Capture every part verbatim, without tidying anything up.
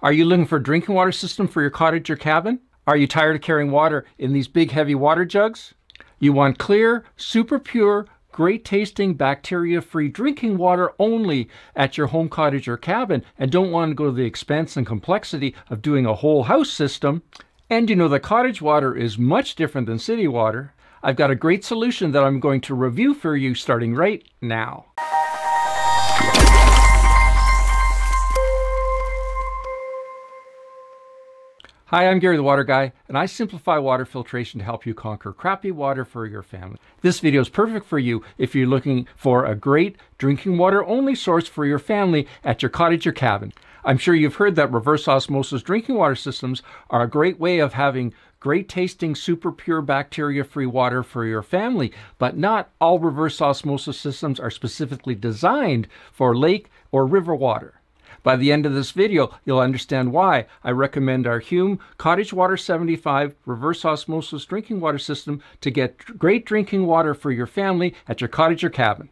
Are you looking for a drinking water system for your cottage or cabin? Are you tired of carrying water in these big heavy water jugs? You want clear, super pure, great tasting, bacteria-free drinking water only at your home, cottage, or cabin, and don't want to go to the expense and complexity of doing a whole house system. And you know that cottage water is much different than city water. I've got a great solution that I'm going to review for you starting right now. Hi, I'm Gary the Water Guy, and I simplify water filtration to help you conquer crappy water for your family. This video is perfect for you if you're looking for a great drinking water only source for your family at your cottage or cabin. I'm sure you've heard that reverse osmosis drinking water systems are a great way of having great tasting, super pure, bacteria-free water for your family, but not all reverse osmosis systems are specifically designed for lake or river water. By the end of this video, you'll understand why I recommend our HUM Cottage Water seventy-five reverse osmosis drinking water system to get great drinking water for your family at your cottage or cabin.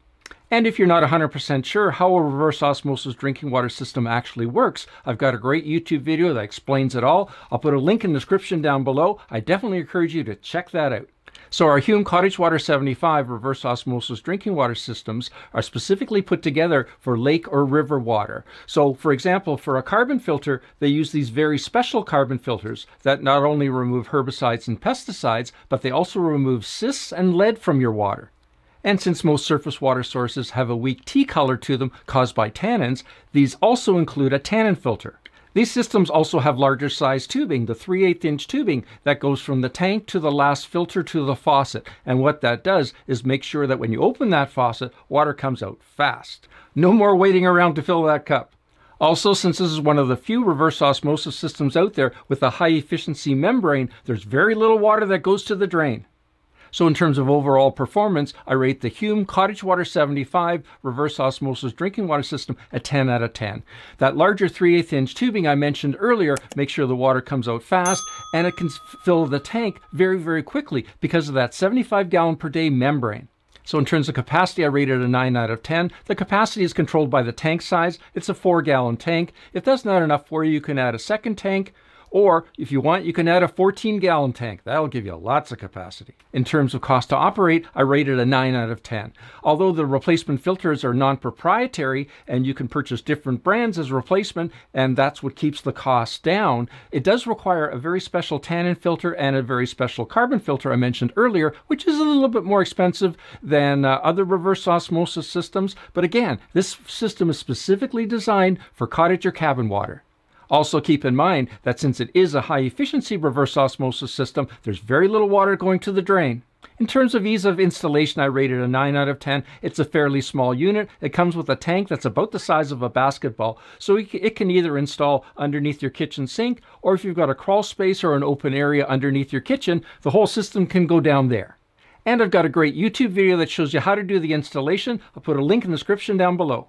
And if you're not one hundred percent sure how a reverse osmosis drinking water system actually works, I've got a great YouTube video that explains it all. I'll put a link in the description down below. I definitely encourage you to check that out. So our HUM Cottage Water seventy-five reverse osmosis drinking water systems are specifically put together for lake or river water. So for example, for a carbon filter, they use these very special carbon filters that not only remove herbicides and pesticides, but they also remove cysts and lead from your water. And since most surface water sources have a weak tea color to them caused by tannins, these also include a tannin filter. These systems also have larger size tubing, the three eighths inch tubing that goes from the tank to the last filter to the faucet. And what that does is make sure that when you open that faucet, water comes out fast. No more waiting around to fill that cup. Also, since this is one of the few reverse osmosis systems out there with a high efficiency membrane, there's very little water that goes to the drain. So in terms of overall performance, I rate the HUM Cottage Water seventy-five reverse osmosis drinking water system a ten out of ten. That larger three eighths inch tubing I mentioned earlier makes sure the water comes out fast, and it can fill the tank very, very quickly because of that seventy-five gallon per day membrane. So in terms of capacity, I rate it a nine out of ten. The capacity is controlled by the tank size. It's a four gallon tank. If that's not enough for you, you can add a second tank. Or if you want, you can add a fourteen gallon tank. That'll give you lots of capacity. In terms of cost to operate, I rate it a nine out of ten. Although the replacement filters are non-proprietary and you can purchase different brands as replacement, and that's what keeps the cost down, it does require a very special tannin filter and a very special carbon filter I mentioned earlier, which is a little bit more expensive than uh, other reverse osmosis systems. But again, this system is specifically designed for cottage or cabin water. Also keep in mind that since it is a high efficiency reverse osmosis system, there's very little water going to the drain. In terms of ease of installation, I rated a nine out of ten. It's a fairly small unit. It comes with a tank that's about the size of a basketball, so it can either install underneath your kitchen sink, or if you've got a crawl space or an open area underneath your kitchen, the whole system can go down there. And I've got a great YouTube video that shows you how to do the installation. I'll put a link in the description down below.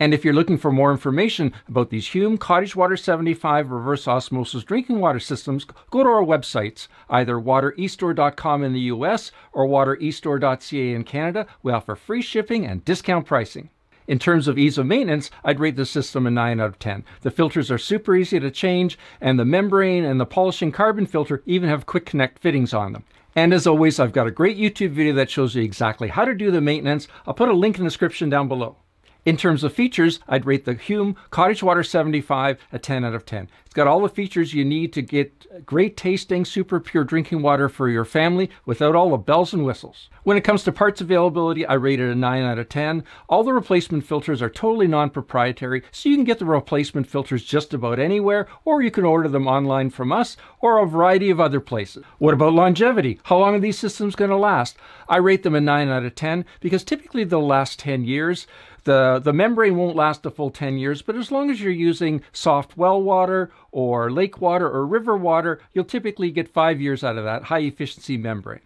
And if you're looking for more information about these HUM Cottage Water seventy-five reverse osmosis drinking water systems, go to our websites, either water e store dot com in the U S or water e store dot c a in Canada. We offer free shipping and discount pricing. In terms of ease of maintenance, I'd rate the system a nine out of ten. The filters are super easy to change, and the membrane and the polishing carbon filter even have quick connect fittings on them. And as always, I've got a great YouTube video that shows you exactly how to do the maintenance. I'll put a link in the description down below. In terms of features, I'd rate the HUM Cottage Water seventy-five a ten out of ten. It's got all the features you need to get great tasting, super pure drinking water for your family without all the bells and whistles. When it comes to parts availability, I rate it a nine out of ten. All the replacement filters are totally non-proprietary, so you can get the replacement filters just about anywhere, or you can order them online from us or a variety of other places. What about longevity? How long are these systems going to last? I rate them a nine out of ten because typically they'll last ten years. The, the membrane won't last a full ten years, but as long as you're using soft well water or lake water or river water, you'll typically get five years out of that high efficiency membrane.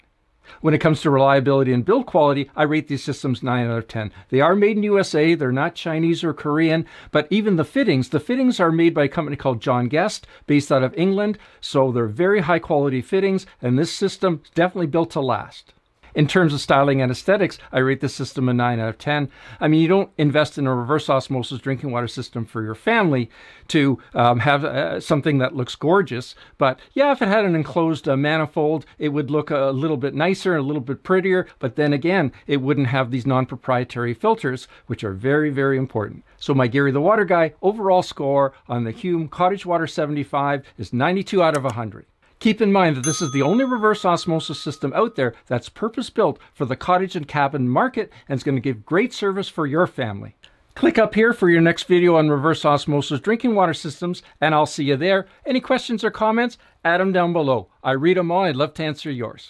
When it comes to reliability and build quality, I rate these systems nine out of ten. They are made in U S A, they're not Chinese or Korean, but even the fittings, the fittings are made by a company called John Guest, based out of England, so they're very high quality fittings, and this system is definitely built to last. In terms of styling and aesthetics, I rate this system a nine out of ten. I mean, you don't invest in a reverse osmosis drinking water system for your family to um, have uh, something that looks gorgeous. But yeah, if it had an enclosed uh, manifold, it would look a little bit nicer, a little bit prettier. But then again, it wouldn't have these non-proprietary filters, which are very, very important. So my Gary the Water Guy overall score on the HUM Cottage Water seventy-five is ninety-two out of one hundred. Keep in mind that this is the only reverse osmosis system out there that's purpose-built for the cottage and cabin market and is going to give great service for your family. Click up here for your next video on reverse osmosis drinking water systems, and I'll see you there. Any questions or comments, add them down below. I read them all. I'd love to answer yours.